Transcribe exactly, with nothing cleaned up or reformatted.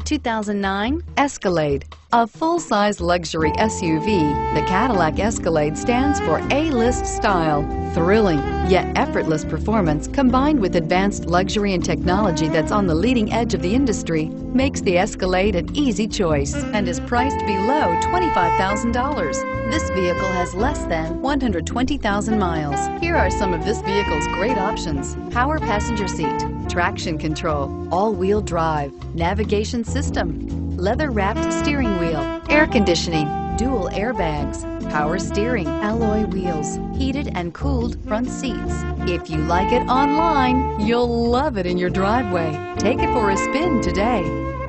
the two thousand nine Escalade. A full-size luxury S U V, the Cadillac Escalade stands for A-list style, thrilling yet effortless performance combined with advanced luxury and technology that's on the leading edge of the industry makes the Escalade an easy choice and is priced below twenty-five thousand dollars. This vehicle has less than one hundred twenty thousand miles. Here are some of this vehicle's great options: power passenger seat, traction control, all-wheel drive, navigation system, leather-wrapped steering wheel, air conditioning, dual airbags, power steering, alloy wheels, heated and cooled front seats. If you like it online, you'll love it in your driveway. Take it for a spin today.